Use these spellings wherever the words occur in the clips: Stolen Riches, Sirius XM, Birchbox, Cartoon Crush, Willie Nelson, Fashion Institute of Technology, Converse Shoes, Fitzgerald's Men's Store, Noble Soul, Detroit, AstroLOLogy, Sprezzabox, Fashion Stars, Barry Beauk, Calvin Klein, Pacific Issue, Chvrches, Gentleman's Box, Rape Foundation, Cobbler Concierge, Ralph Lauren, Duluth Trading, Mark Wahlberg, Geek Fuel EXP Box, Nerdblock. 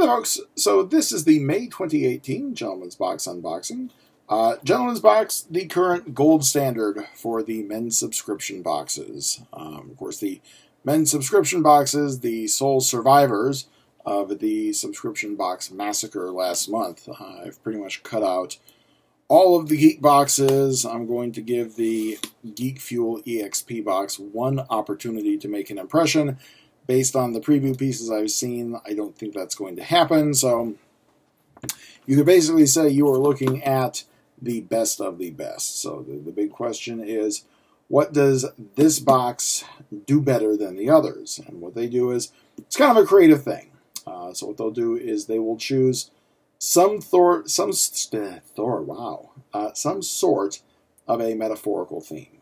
Hey folks, so this is the May 2018 Gentleman's Box unboxing. Gentleman's Box, the current gold standard for the men's subscription boxes. Of course, the men's subscription boxes, the sole survivors of the subscription box massacre last month. I've pretty much cut out all of the Geek boxes. I'm going to give the Geek Fuel EXP box one opportunity to make an impression. Based on the preview pieces I've seen, I don't think that's going to happen. So you could basically say you are looking at the best of the best. So the big question is, what does this box do better than the others? And what they do is, it's kind of a creative thing. So what they'll do is they will choose some sort of a metaphorical theme,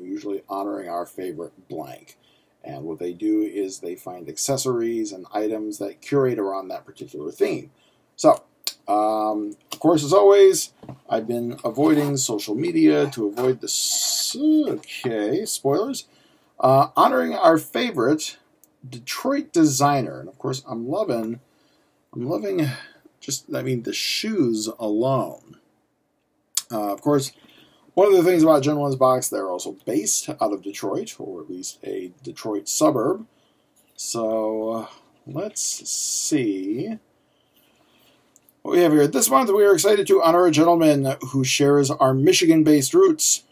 usually honoring our favorite blank. And what they do is they find accessories and items that curate around that particular theme. So, of course, as always, I've been avoiding social media to avoid the... Okay, spoilers. Honoring our favorite Detroit designer. And, of course, I'm loving just, I mean, the shoes alone. Of course... One of the things about Gentleman's Box, they're also based out of Detroit, or at least a Detroit suburb. So, let's see what we have here. This month, we are excited to honor a gentleman who shares our Michigan-based roots.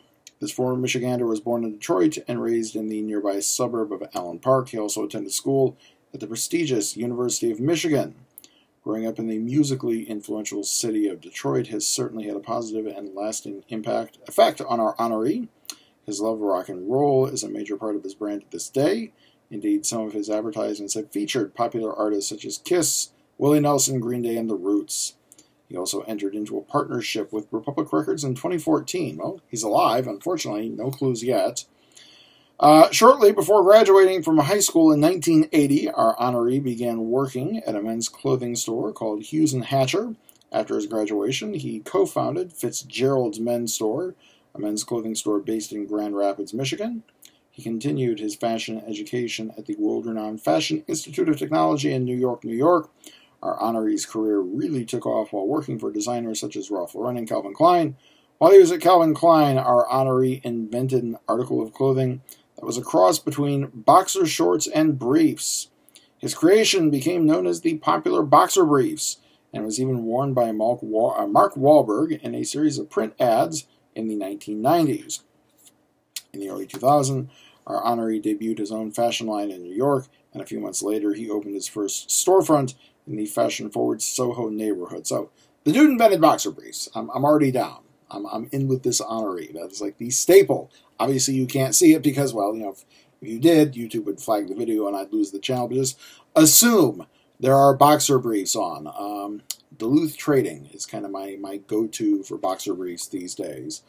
This former Michigander was born in Detroit and raised in the nearby suburb of Allen Park. He also attended school at the prestigious University of Michigan. Growing up in the musically influential city of Detroit has certainly had a positive and lasting effect on our honoree. His love of rock and roll is a major part of his brand to this day. Indeed, some of his advertisements have featured popular artists such as Kiss, Willie Nelson, Green Day, and The Roots. He also entered into a partnership with Republic Records in 2014. Well, he's alive, unfortunately, no clues yet. Shortly before graduating from high school in 1980, our honoree began working at a men's clothing store called Hughes & Hatcher. After his graduation, he co-founded Fitzgerald's Men's Store, a men's clothing store based in Grand Rapids, Michigan. He continued his fashion education at the world-renowned Fashion Institute of Technology in New York, New York. Our honoree's career really took off while working for designers such as Ralph Lauren and Calvin Klein. While he was at Calvin Klein, our honoree invented an article of clothing that was a cross between boxer shorts and briefs. His creation became known as the popular boxer briefs and was even worn by Mark Wahlberg in a series of print ads in the 1990s. In the early 2000s, our honoree debuted his own fashion line in New York, and a few months later he opened his first storefront in the fashion-forward Soho neighborhood. So, the dude invented boxer briefs. I'm already down. I'm in with this honoree. That's like the staple. Obviously, you can't see it because, well, you know, if you did, YouTube would flag the video and I'd lose the channel. But just assume there are boxer briefs on. Duluth Trading is kind of my go-to for boxer briefs these days.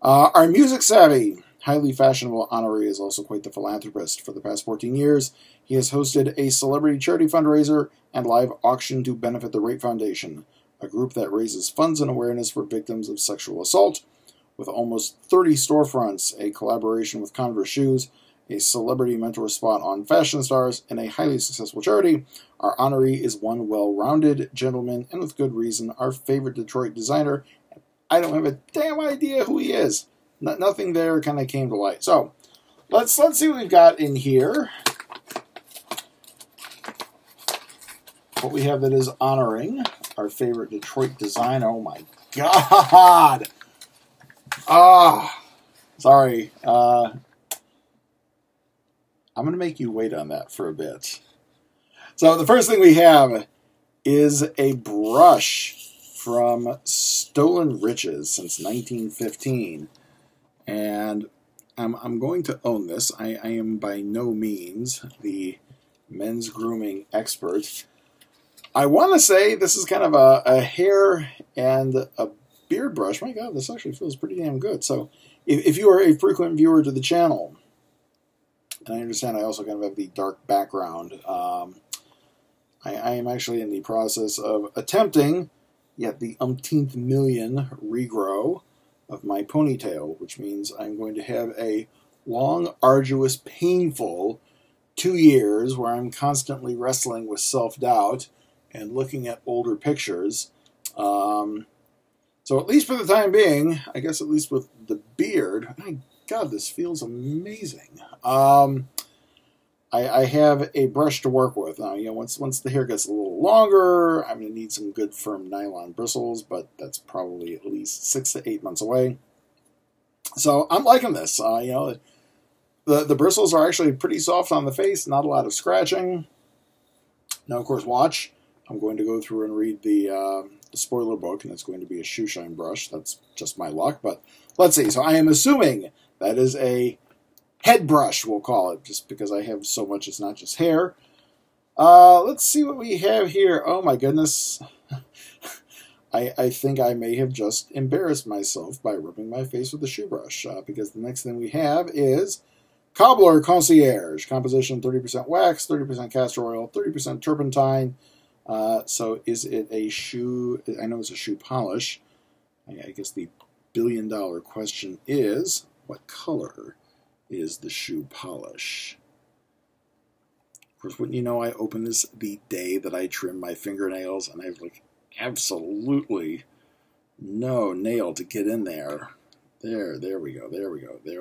Our music-savvy, highly fashionable honoree is also quite the philanthropist. For the past 14 years, he has hosted a celebrity charity fundraiser and live auction to benefit the Rape Foundation, a group that raises funds and awareness for victims of sexual assault. With almost 30 storefronts, a collaboration with Converse Shoes, a celebrity mentor spot on Fashion Stars, and a highly successful charity, our honoree is one well-rounded gentleman, and with good reason, our favorite Detroit designer. I don't have a damn idea who he is. Nothing there kind of came to light. So, let's see what we've got in here. What we have that is honoring our favorite Detroit design. Oh my god! Ah! Sorry. I'm going to make you wait on that for a bit. So the first thing we have is a brush from Stolen Riches since 1915. And I'm going to own this. I am by no means the men's grooming expert. I want to say this is kind of a hair and a beard brush. My god, this actually feels pretty damn good. So, if you are a frequent viewer to the channel, and I understand I also kind of have the dark background, I am actually in the process of attempting yet the umpteenth million regrow of my ponytail, which means I'm going to have a long, arduous, painful 2 years where I'm constantly wrestling with self-doubt and looking at older pictures. So at least for the time being, I guess at least with the beard, my God, this feels amazing. I have a brush to work with now. You know, once the hair gets a little longer, I'm going to need some good firm nylon bristles, but that's probably at least 6 to 8 months away. So I'm liking this. You know, the bristles are actually pretty soft on the face, not a lot of scratching. Now, of course, watch. I'm going to go through and read the spoiler book, and it's going to be a shoe shine brush. That's just my luck, but let's see. So I am assuming that is a head brush, we'll call it, just because I have so much, it's not just hair. Let's see what we have here. Oh my goodness. I think I may have just embarrassed myself by rubbing my face with a shoe brush, because the next thing we have is Cobbler Concierge. Composition 30% wax, 30% castor oil, 30% turpentine. So is it a shoe? I know it's a shoe polish. I guess the billion-dollar question is, what color is the shoe polish? Of course, wouldn't you know, I opened this the day that I trimmed my fingernails, and I was like, absolutely no nail to get in there. There we go. There,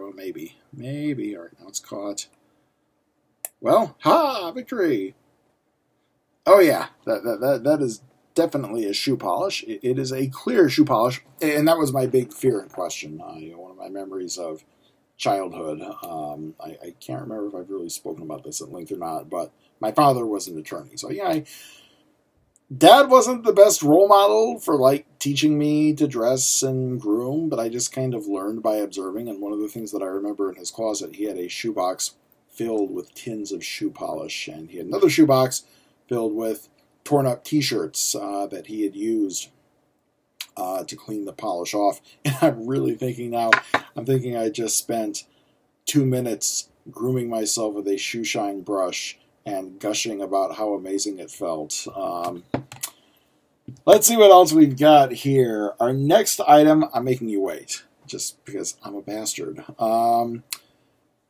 well, maybe. All right, now it's caught. Well, ha! Victory! Oh yeah, that is definitely a shoe polish. It is a clear shoe polish, and that was my big fear and question. You know, one of my memories of childhood. I can't remember if I've really spoken about this at length or not, but my father was an attorney, so yeah, Dad wasn't the best role model for, like, teaching me to dress and groom, but I just kind of learned by observing, and one of the things that I remember in his closet, he had a shoebox filled with tins of shoe polish, and he had another shoebox filled with torn-up T-shirts that he had used to clean the polish off. And I'm really thinking now, I just spent 2 minutes grooming myself with a shoe shine brush and gushing about how amazing it felt. Let's see what else we've got here. Our next item, I'm making you wait, just because I'm a bastard.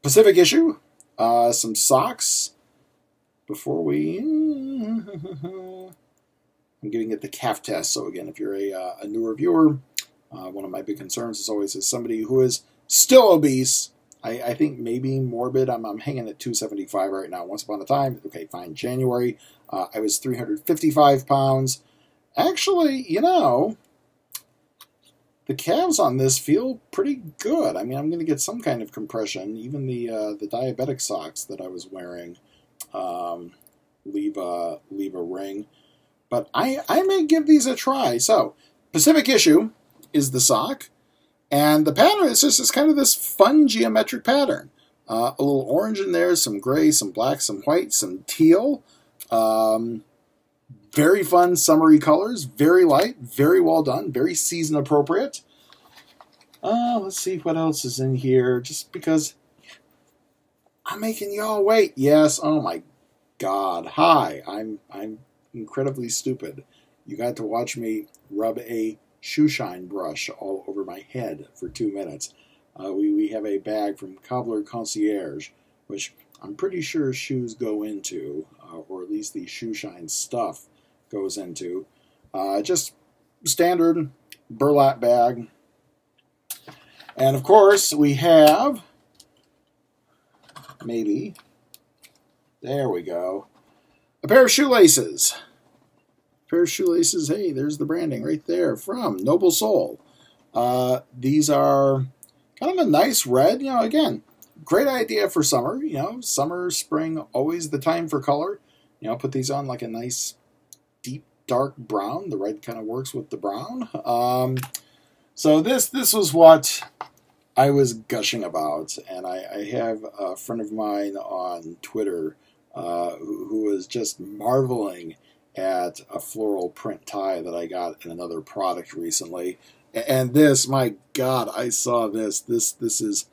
Pacific Issue, some socks. Before we... I'm giving it the calf test, so again, if you're a newer viewer, one of my big concerns is always as somebody who is still obese, I think maybe morbid. I'm hanging at 275 right now. Once upon a time, okay, fine, January, I was 355 pounds. Actually, you know, the calves on this feel pretty good. I mean, I'm going to get some kind of compression. Even the diabetic socks that I was wearing leave a ring. But I may give these a try. So, Pacific Issue is the sock. And the pattern is just kind of this fun geometric pattern. A little orange in there, some gray, some black, some white, some teal. Very fun summery colors, very light, very well done, very season appropriate. Let's see what else is in here, just because I'm making y'all wait. Yes, oh my God. Hi, I'm incredibly stupid. You got to watch me rub a shoe shine brush all over my head for 2 minutes. We have a bag from Cobbler Concierge, which I'm pretty sure shoes go into, or at least the shoe shine stuff goes into. Just standard burlap bag. And of course we have, maybe, there we go, a pair of shoelaces. Hey, there's the branding right there from Noble Soul. These are kind of a nice red, you know, again, great idea for summer, you know, summer, spring, always the time for color. You know, put these on like a nice deep, dark brown. The red kind of works with the brown. So this was what I was gushing about, and I have a friend of mine on Twitter who was just marveling at a floral print tie that I got in another product recently, and this, my God, I saw this. This is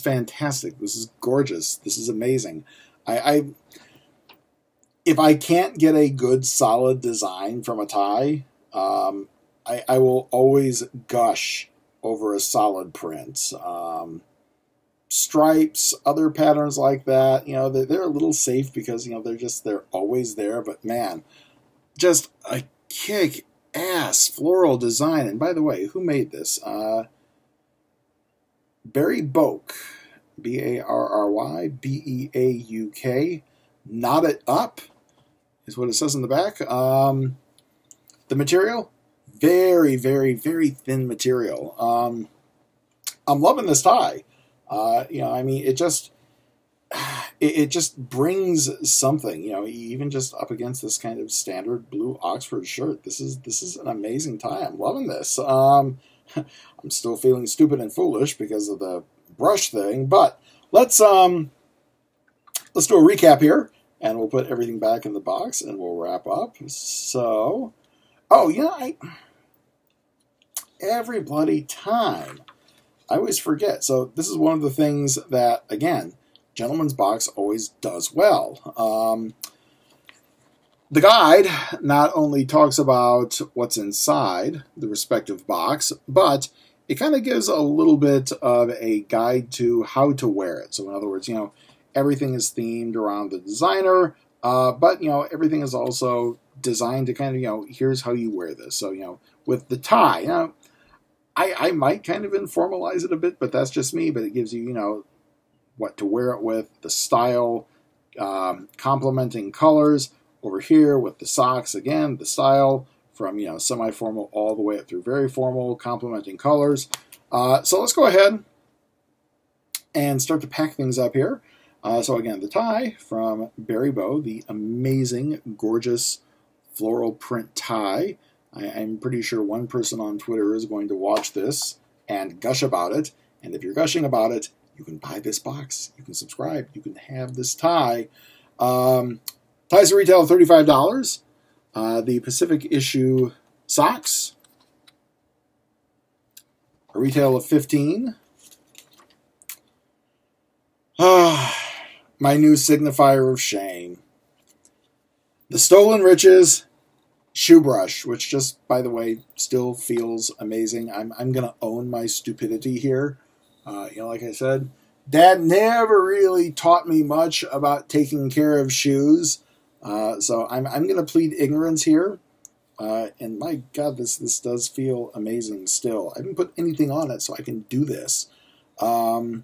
fantastic. This is gorgeous. This is amazing. If I can't get a good solid design from a tie, I will always gush over a solid print. Stripes, other patterns like that, you know, they're a little safe because, you know, they're always there, but man, just a kick-ass floral design. And by the way, who made this? Barry Beauk, B-A-R-R-Y-B-E-A-U-K. Knot It Up is what it says in the back. The material, very, very, very thin material. I'm loving this tie. You know, I mean, it just brings something, you know, even just up against this kind of standard blue Oxford shirt. This is an amazing tie. I'm loving this. I'm still feeling stupid and foolish because of the brush thing, but let's do a recap here, and we'll put everything back in the box, and we'll wrap up. So, oh, yeah, every bloody time, I always forget. So this is one of the things that, again, Gentleman's Box always does well. The guide not only talks about what's inside the respective box, but it kind of gives a little bit of a guide to how to wear it. So in other words, you know, everything is themed around the designer, but, you know, everything is also designed to kind of, you know, here's how you wear this. So, you know, with the tie, you know, I might kind of informalize it a bit, but that's just me. But it gives you, you know, what to wear it with, the style, complementing colors over here with the socks. Again, the style from, you know, semi-formal all the way up through very formal, complementing colors. So let's go ahead and start to pack things up here. So again, the tie from Barry Beauk, the amazing, gorgeous floral print tie. I'm pretty sure one person on Twitter is going to watch this and gush about it. And if you're gushing about it, you can buy this box. You can subscribe. You can have this tie. Ties retail $35. The Pacific Issue socks, a retail of $15. My new signifier of shame. The Stolen Riches shoe brush, which just, by the way, still feels amazing. I'm going to own my stupidity here. You know, like I said, Dad never really taught me much about taking care of shoes. So I'm going to plead ignorance here. And my God, this does feel amazing still. I haven't put anything on it, so I can do this. The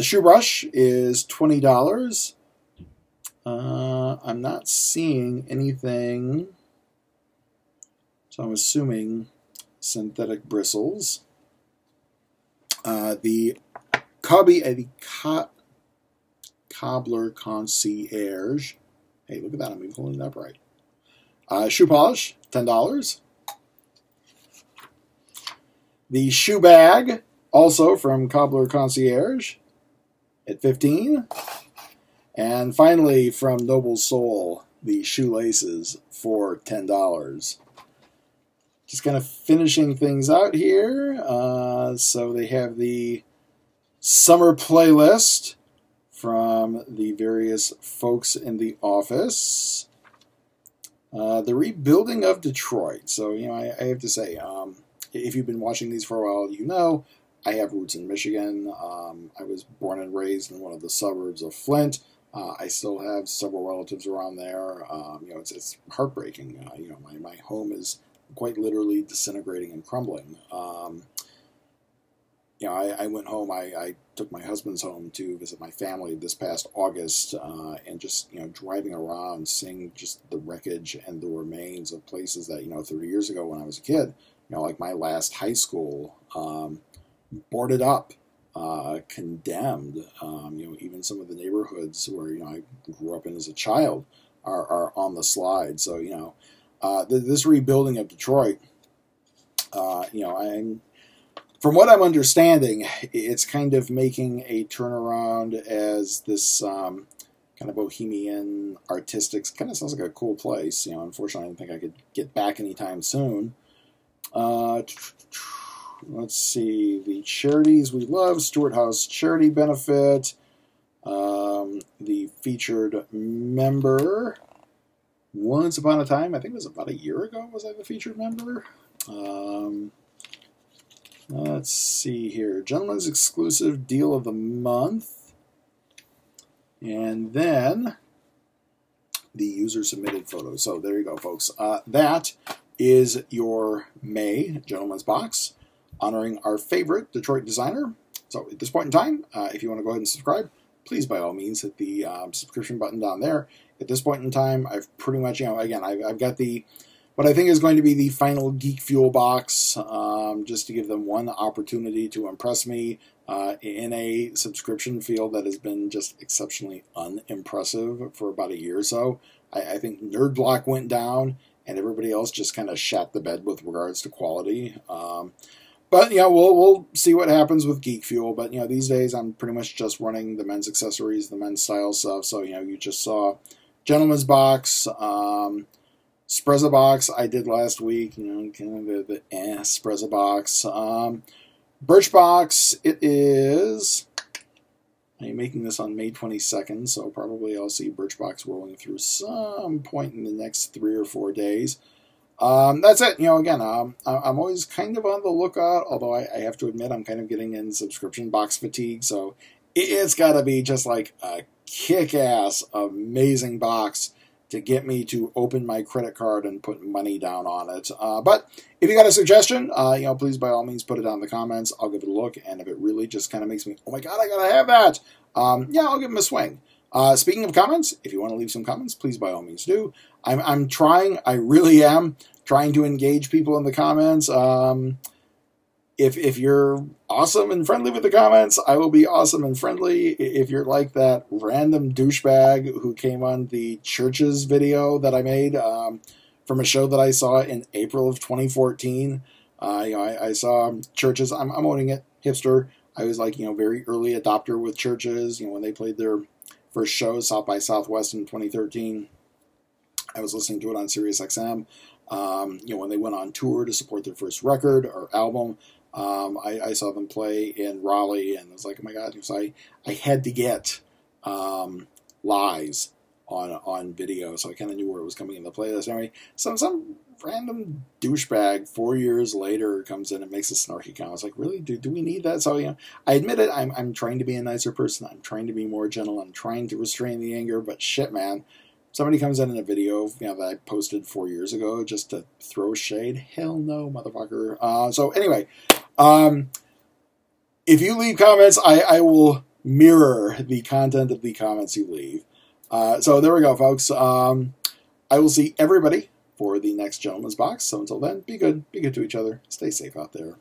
shoe brush is $20. I'm not seeing anything, so I'm assuming synthetic bristles. The Cobbler Concierge. Hey, look at that. I'm even holding it up right. Shoe polish, $10. The shoe bag, also from Cobbler Concierge, at $15. And finally, from Noble Soul, the shoelaces for $10. Just kind of finishing things out here. So they have the summer playlist from the various folks in the office. The rebuilding of Detroit. So, you know, I have to say, if you've been watching these for a while, you know, I have roots in Michigan. I was born and raised in one of the suburbs of Flint. I still have several relatives around there. You know, it's heartbreaking. You know, my home is quite literally disintegrating and crumbling. You know, I went home. I took my husband's home to visit my family this past August, and just, you know, driving around, seeing just the wreckage and the remains of places that, you know, 30 years ago when I was a kid, you know, like my last high school, boarded up, condemned. You know, even some of the neighborhoods where, you know, I grew up in as a child are on the slide. So, you know, this rebuilding of Detroit, you know, from what I'm understanding, it's kind of making a turnaround as this kind of bohemian, artistic, kind of sounds like a cool place. You know, unfortunately, I don't think I could get back anytime soon. Let's see, the charities we love, Stewart House Charity Benefit, the featured member, once upon a time, I think it was about a year ago, was I the featured member? Let's see here, Gentleman's Exclusive Deal of the Month, and then the user-submitted photos. So there you go, folks. That is your May Gentleman's Box, honoring our favorite Detroit designer. So at this point in time, if you want to go ahead and subscribe, please by all means hit the subscription button down there. At this point in time, I've pretty much, you know, again, I've got the, what I think is going to be the final Geek Fuel box, just to give them one opportunity to impress me in a subscription field that has been just exceptionally unimpressive for about a year or so. I think Nerdblock went down, and everybody else just kind of shat the bed with regards to quality. But, you know, we'll see what happens with Geek Fuel. But, you know, these days I'm pretty much just running the men's accessories, the men's style stuff. So, you know, you just saw Gentleman's Box, Sprezzabox I did last week. You know, kind of the Sprezzabox. Birchbox, it is... I'm making this on May 22nd, so probably I'll see Birchbox rolling through some point in the next 3 or 4 days. That's it. You know, again, I'm always kind of on the lookout, although I have to admit I'm kind of getting in subscription box fatigue, so it's got to be just like a kick-ass, amazing box to get me to open my credit card and put money down on it. But if you got a suggestion, you know, please by all means put it down in the comments. I'll give it a look, and if it really just kind of makes me, oh my god, I gotta have that, yeah, I'll give them a swing. Speaking of comments, if you want to leave some comments, please by all means do. I'm trying, I really am trying to engage people in the comments. If you're awesome and friendly with the comments, I will be awesome and friendly. If you're like that random douchebag who came on the Chvrches video that I made from a show that I saw in April of 2014, you know, I saw Chvrches. I'm owning it, hipster. I was like, you know, very early adopter with Chvrches. You know, when they played their first show, South by Southwest in 2013, I was listening to it on Sirius XM. You know, when they went on tour to support their first record or album. I saw them play in Raleigh, and I was like, oh my god, so I had to get Lies on video, so I kind of knew where it was coming in the playlist. Anyway, some random douchebag 4 years later comes in and makes a snarky comment. I was like, really? Do we need that? So, you know, I admit it, I'm trying to be a nicer person, I'm trying to be more gentle, I'm trying to restrain the anger, but shit, man. Somebody comes in a video, you know, that I posted 4 years ago just to throw shade. Hell no, motherfucker. So anyway, if you leave comments, I will mirror the content of the comments you leave. So there we go, folks. I will see everybody for the next Gentleman's Box. So until then, be good to each other. Stay safe out there.